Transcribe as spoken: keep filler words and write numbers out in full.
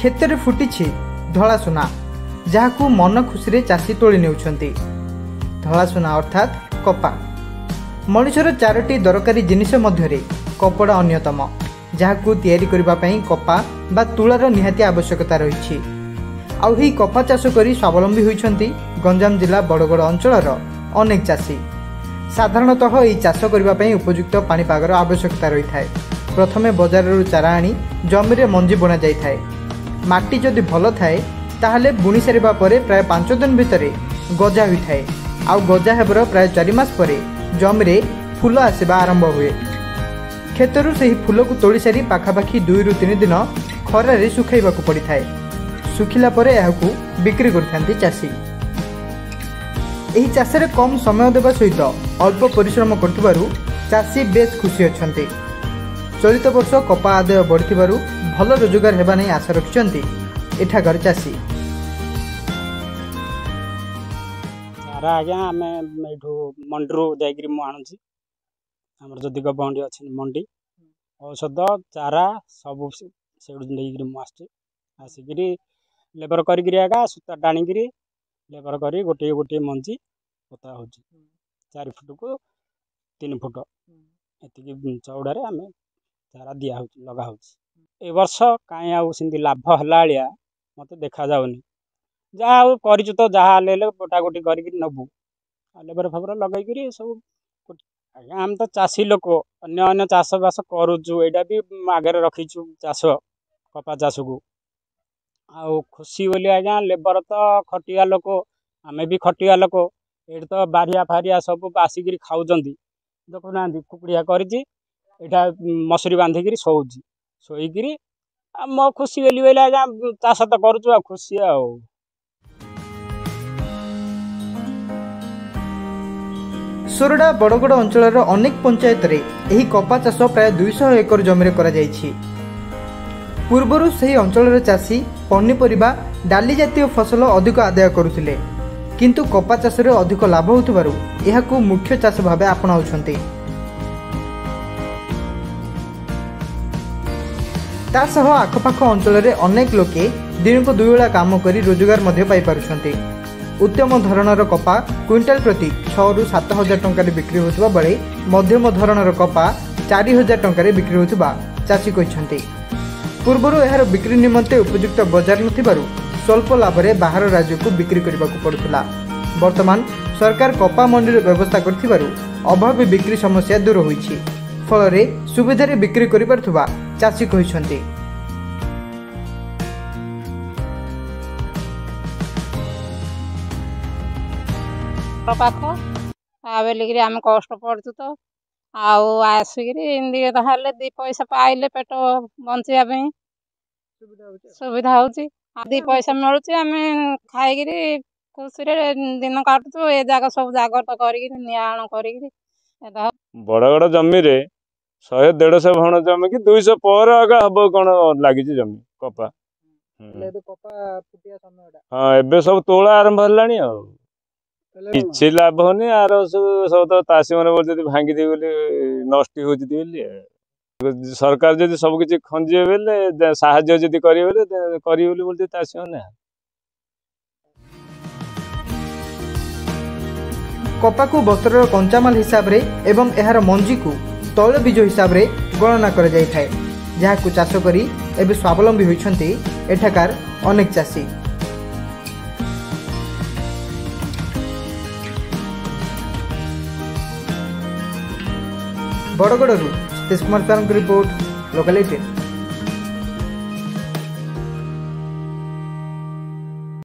खेतर फुटिछे धला सुना जहाकू मन खुशी रे चाषी तोली नेउछंती। धला सुना अर्थात कपा। मनुष्यर चारोटी दरकारी जिनिष मध्यरे कपड़ा अन्यतम, जहाकू तयारी करिबा पई कपा बा तुलार निहाती आवश्यकता रहिछि। आउ ही कपा चाष करी स्वावलंबी होइछंती गंजाम जिला बड़गड़ अंचलर अनेक चाषी। साधारणतः एही चाष करिबा पई उपयुक्त पानीपागर आवश्यकता रही थाए। प्रथमे बजाररु चारा आनी जमिरे मंजी बुणा जाई थाए। माटी जदि भल थाए ताहले बुणी सारिबा परे प्राय पांच दिन भितरे गजा होई थाए। आउ गजा हेबर प्राय चार मास परे जमिरे फूल आसीबा आरंभ हुए। खेतरु सेही फूलकु तोड़ी सारी पाखापाखि दुई रु तीन दिन खरारे सुखाइबाकू पड़ी थाए। सुखिला परे एहाकू बिक्री करथांती चाषी। एही चाषरे कम समय देवा सहित अल्प परिश्रम करथिबारु चाषी बेस खुशी अछंती। चलित वर्ष कपा आदाय बढ़थिबारु भल रोजगार हेबा नै आशा रखिछंती एठाकर चाषी। सारा आज्ञा आमे एठो मंडरो जायकरी मु आनुछि। आमर जदि गबंडी अछि मंडी औषध चारा सब से मुझे आसिक लेबर करा सूता टाणिक लेबर कर गोटे गोटे मंजी पोता हो चार फुट को तीन फुट ये चौड़े आम चारा दि लगा ए वर्ष कहीं आम लाभ है मत देखा जाऊनि। जहाँ करूँ तो जहाँ गोटा गोटी करबू लेबर फेबर लगे सब आज्ञा आम तो चाषी लोक अन्य अन्य चाषबास करूचु एटा भी आगे रखीचु चाष कपा चाष को आउ खुशी बोली आज्ञा लेबर तो खटिया लोक आम भी खटिया लोक ये तो बारिया फारिया सब आसिक खाऊँगी देखु ना कुकुड़िया करा मसूरी बांधिकी शोची शोकरी मो खुशी बोली बोले आज्ञा चाष तो करूचु आ खुशी आओ। सोरडा बड़गड़ अंचलर अनेक पंचायत रे एही कपा चाष प्राय दुईश एकर जमिरे करा जायछि। पूर्वरु सेही अंचलर चाषी पनीपरिबा डाली जातीय फसल अधिक आदाय करुथिले, किंतु कपा चाष रे अधिक लाभ होउथिबारु एहाकू मुख्य चाष भाबे अपनाउछन्ति। ता सह आखपाख अंचल रे अनेक लोके दिनको दुईवेला काम करी रोजगार मध्ये पाई पारुछन्ति। उत्तम धरणर कपा क्विंटाल प्रति छरु सात हजार टंकार बिक्री होता बेले मध्यम धरणर कपा चारि हजार टंकार बिक्री होता चाषी कहते। पूर्वर यार बिक्री निमंते उपयुक्त बजार न स्वल्प लाभ में बाहर राज्य को बिक्री करने को पड़ता। बर्तमान सरकार कपा मंडी व्यवस्था कर अभावी बिक्री समस्या दूर होती फल सुविधार बिक्री करा चाषी कहते। पाख बोलिक आम कष्ट पड़चु तो आसिक दी पैसा पाइले पेट बंचा सुविधा हो दी पैसा मिलूँ आम खाई खुशी दिन काटुचु ए जग सब जगत कर बड़गड़ जमी शहे देश भण जमी कि दुईश पर हम कौन लगी जमी कपा हाँ एबे सब तोला आरंभ है किसी लाभ होनी आर सब तो चाषी मैंने भांगी देवी बोली नष्ट हो सरकार जब सबकि खंजे बोले साहय जब करेंगे चाषी मैंने कपा को वस्त्र कंचामाल हिसाब रे एवं यार मंजी को तैलबीज हिसाब रे गणना कर चाष करी एवं स्वावलंबी होइछन्ति एठाकार अनेक चाषी। बड़गड़ू सतीश कुमार सारंग की रिपोर्ट लोकल एटीन।